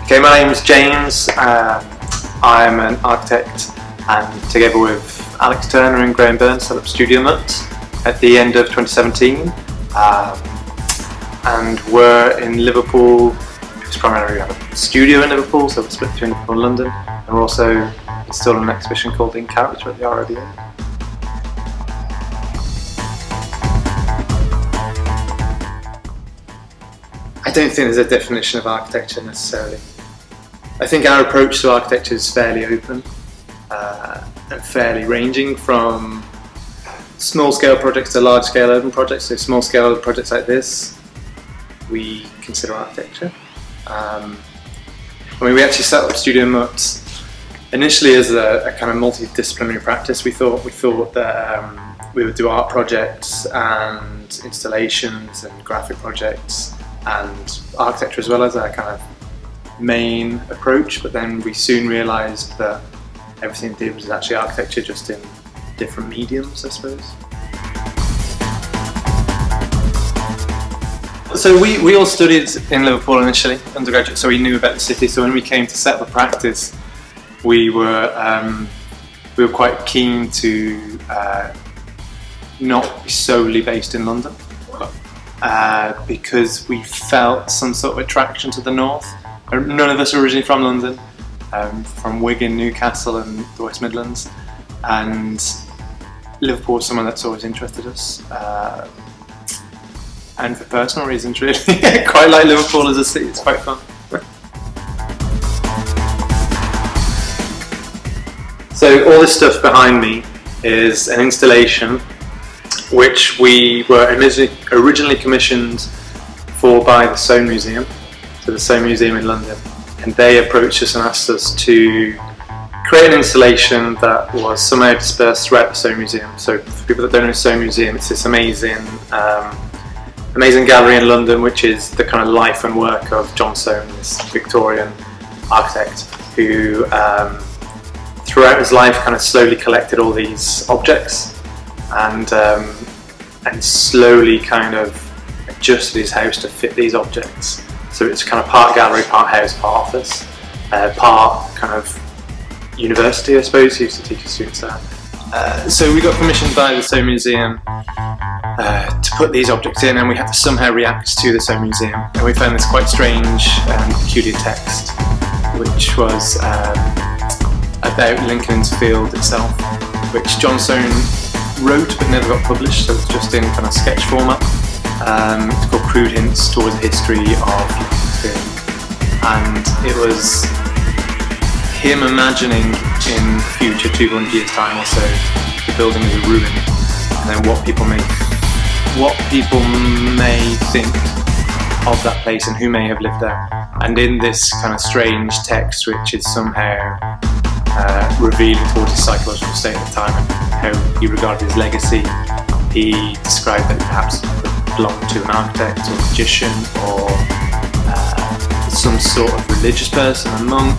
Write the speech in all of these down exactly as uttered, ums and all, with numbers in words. Okay, my name's James, um, I'm an architect, and together with Alex Turner and Graham Byrne set up Studio Mutt at the end of twenty seventeen, um, and we're in Liverpool. It's primarily a studio in Liverpool, so we're split between Liverpool and London, and we're also still in an exhibition called In Character at the R I B A. I don't think there's a definition of architecture necessarily. I think our approach to architecture is fairly open uh, and fairly ranging from small-scale projects to large-scale urban projects. So small-scale projects like this, we consider architecture. Um, I mean, we actually set up Studio Mutt initially as a, a kind of multidisciplinary practice. We thought we thought that um, we would do art projects and installations and graphic projects and architecture as well as our kind of main approach, but then we soon realised that everything we did was actually architecture, just in different mediums, I suppose. So we, we all studied in Liverpool initially, undergraduate, so we knew about the city, so when we came to set up a practice, we were, um, we were quite keen to uh, not be solely based in London. Uh, because we felt some sort of attraction to the north. None of us are originally from London, um, from Wigan, Newcastle and the West Midlands, and Liverpool is someone that's always interested us, uh, and for personal reasons really. Quite like Liverpool as a city, it's quite fun. So all this stuff behind me is an installation which we were originally commissioned for by the Soane Museum, so the Soane Museum in London, and they approached us and asked us to create an installation that was somehow dispersed throughout the Soane Museum. So for people that don't know the Soane Museum, it's this amazing, um, amazing gallery in London, which is the kind of life and work of John Soane, this Victorian architect who um, throughout his life kind of slowly collected all these objects and um, and slowly kind of adjusted his house to fit these objects. So it's kind of part gallery, part house, part office, uh, part kind of university, I suppose. He used to teach his students that. Uh, so we got permission by the Soane Museum uh, to put these objects in, and we had to somehow react to the Soane Museum. And we found this quite strange and peculiar text, which was um, about Lincoln's field itself, which John Soane wrote but never got published, so it's just in kind of sketch format. Um, it's called Crude Hints Towards the History of Lincoln's Field, and it was him imagining in the future, two hundred years time or so, the building is a ruin, and then what people may what people may think of that place and who may have lived there. And in this kind of strange text, which is somehow uh, revealing towards his psychological state at the time, how he regarded his legacy, he described that it perhaps belonged to an architect or a magician or uh, some sort of religious person, a monk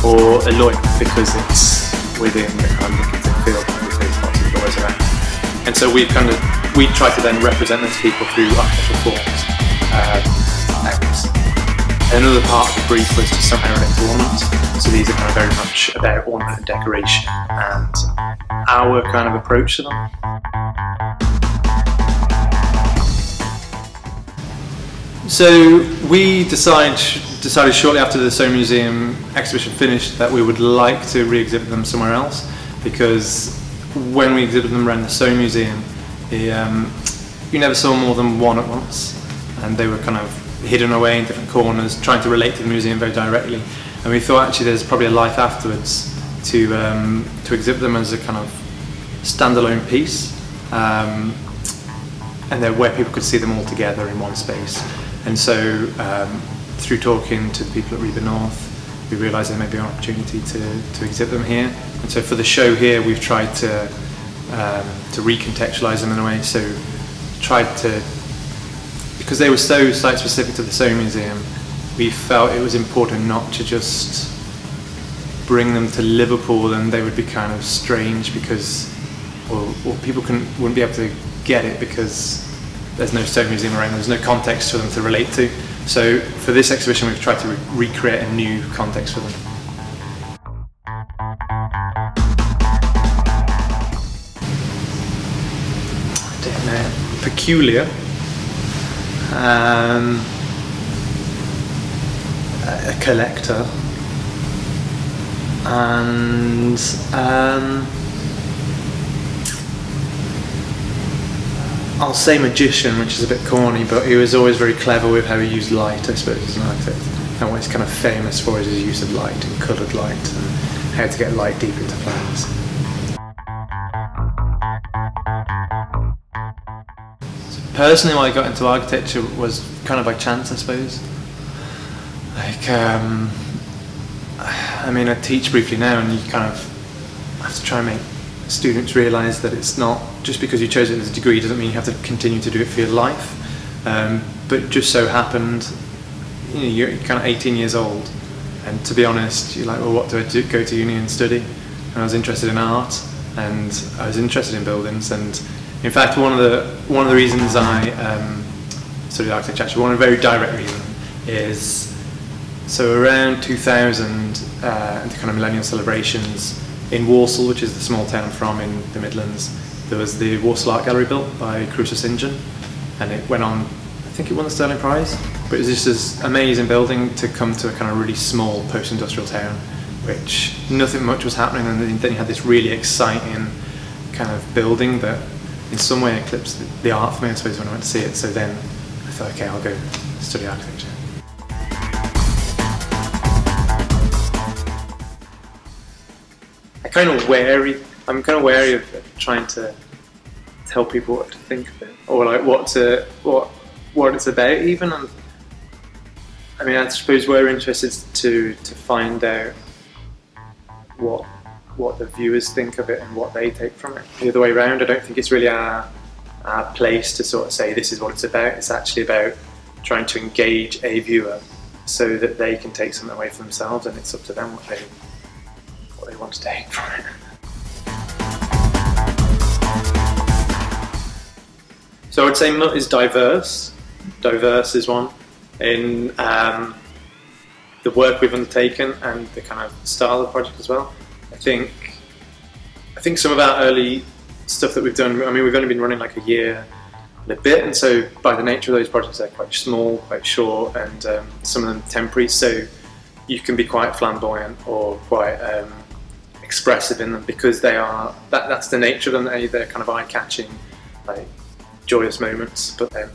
or a lawyer, because it's within the kind of Lincoln's field and there's lots of lawyers around. And so we kind of we try to then represent those people through architectural forms. Um, and another part of the brief was to somehow relate to ornaments. So these are kind of very much about ornament and decoration and our kind of approach to them. So we decide, decided shortly after the Soane Museum exhibition finished that we would like to re-exhibit them somewhere else, because when we exhibited them around the Soane Museum, the, um, you never saw more than one at once, and they were kind of hidden away in different corners, trying to relate to the museum very directly. And we thought actually there's probably a life afterwards to um, to exhibit them as a kind of standalone piece, um, and then where people could see them all together in one space. And so um, through talking to the people at RIBA North, we realised there may be an opportunity to, to exhibit them here. And so for the show here, we've tried to um, to recontextualise them in a way. So tried to, because they were so site specific to the Soane Museum, we felt it was important not to just bring them to Liverpool and they would be kind of strange, because or, or people can, wouldn't be able to get it because there's no stone museum around, there's no context for them to relate to. So for this exhibition we've tried to re recreate a new context for them. Peculiar. Um, a collector, and um, I'll say magician, which is a bit corny, but he was always very clever with how he used light, I suppose, as an architect. And what he's kind of famous for is his use of light and coloured light and how to get light deep into plans. Personally, why I got into architecture was kind of by chance, I suppose. Like, um, I mean, I teach briefly now, and you kind of have to try and make students realise that it's not just because you chose it as a degree doesn't mean you have to continue to do it for your life. Um, but it just so happened, you know, you're kind of eighteen years old, and to be honest, you're like, well, what do I do? Go to uni and study? And I was interested in art, and I was interested in buildings, and. In fact, one of the one of the reasons I um, studied architecture, actually, one very direct reason, is so around two thousand, uh, at the kind of millennial celebrations in Walsall, which is the small town I'm from in the Midlands, there was the Walsall Art Gallery built by Caruso Saint John, and it went on. I think it won the Stirling Prize, but it was just this amazing building to come to a kind of really small post-industrial town, which nothing much was happening, and then you had this really exciting kind of building that. In some way eclipsed the art for me, I suppose, when I went to see it. So then I thought, okay, I'll go study architecture. I kind of wary. I'm kind of wary of trying to tell people what to think of it, or like what to what what it's about, even. And I mean, I suppose we're interested to to find out what. what the viewers think of it and what they take from it. The other way around, I don't think it's really our, our place to sort of say this is what it's about. It's actually about trying to engage a viewer so that they can take something away for themselves, and it's up to them what they, what they want to take from it. So I would say Mutt is diverse. Diverse is one. In um, the work we've undertaken and the kind of style of the project as well. I think I think some of our early stuff that we've done, I mean, we've only been running like a year and a bit, and so by the nature of those projects they're quite small, quite short, and um, some of them temporary, so you can be quite flamboyant or quite um, expressive in them because they are, that, that's the nature of them, they, they're kind of eye-catching, like joyous moments, but then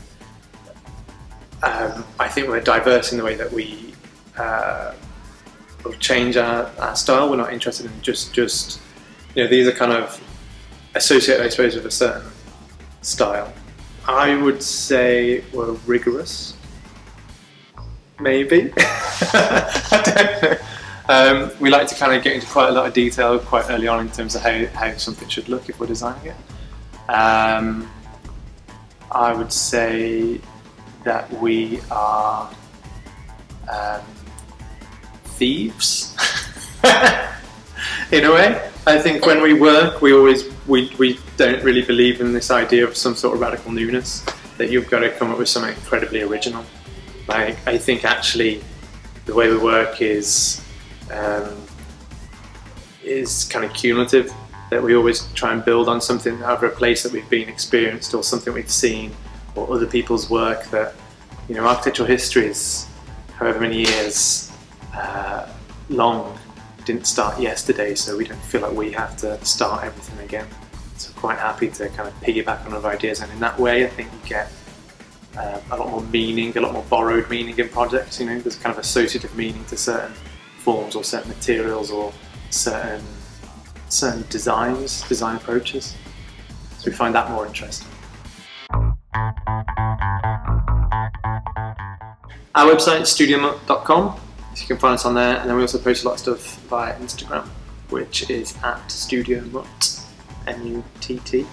um, I think we're diverse in the way that we uh, We'll change our, our style. We're not interested in just just you know, these are kind of associated, I suppose, with a certain style. I would say we're rigorous, maybe. I don't know. Um, we like to kind of get into quite a lot of detail quite early on in terms of how how something should look if we're designing it. Um, I would say that we are. Um, Thieves, in a way. I think when we work, we always we we don't really believe in this idea of some sort of radical newness. That you've got to come up with something incredibly original. Like, I think actually, the way we work is um, is kind of cumulative. That we always try and build on something out of a place that we've been experienced, or something we've seen, or other people's work. That, you know, architectural history is however many years. Uh, long, didn't start yesterday, so we don't feel like we have to start everything again. So quite happy to kind of piggyback on other ideas, and in that way I think you get uh, a lot more meaning, a lot more borrowed meaning in projects. You know, there's kind of associative meaning to certain forms or certain materials or certain certain designs, design approaches. So we find that more interesting. Our website, studium dot com. You can find us on there, and then we also post a lot of stuff via Instagram, which is at Studio Mutt, M U T T.